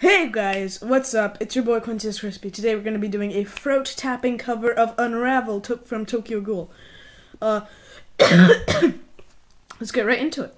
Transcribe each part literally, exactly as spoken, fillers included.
Hey guys, what's up? It's your boy QuincyIsCrispy. Today we're going to be doing a throat tapping cover of Unravel to from Tokyo Ghoul. Uh, let's get right into it.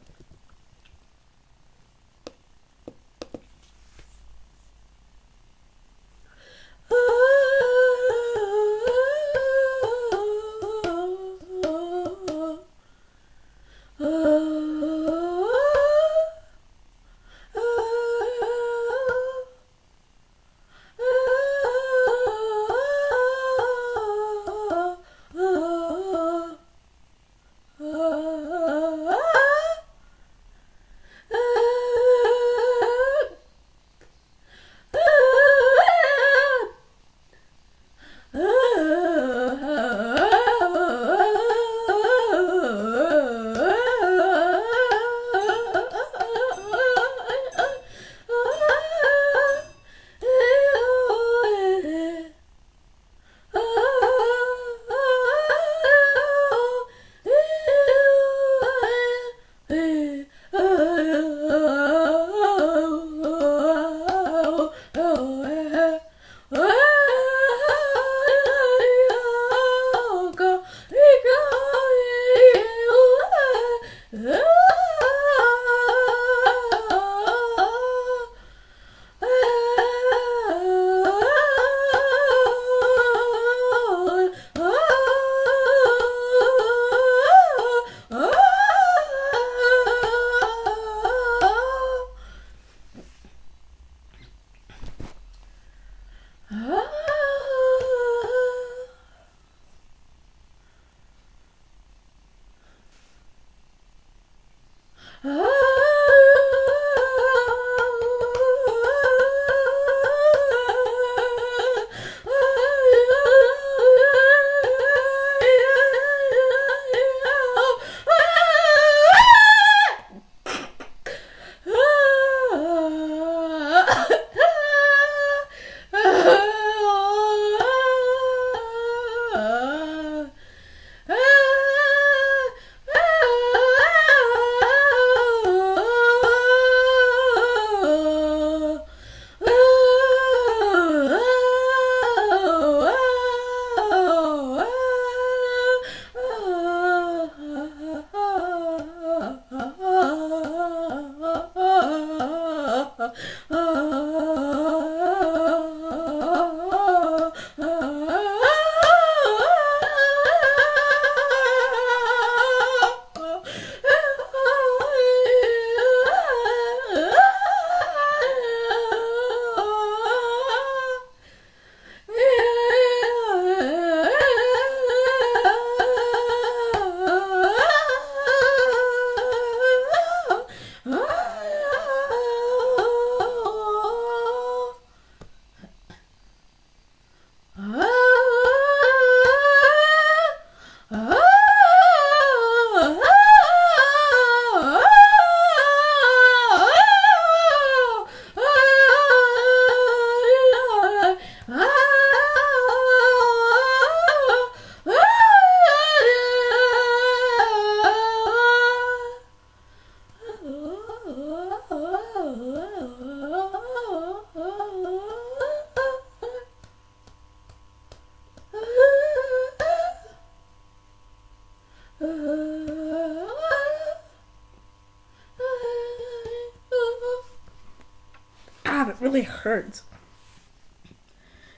God, it really hurts.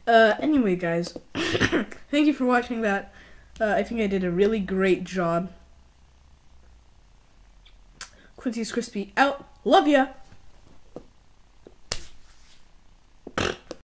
Uh, anyway, guys, thank you for watching that. Uh, I think I did a really great job. QuincyIsCrispy out. Love ya!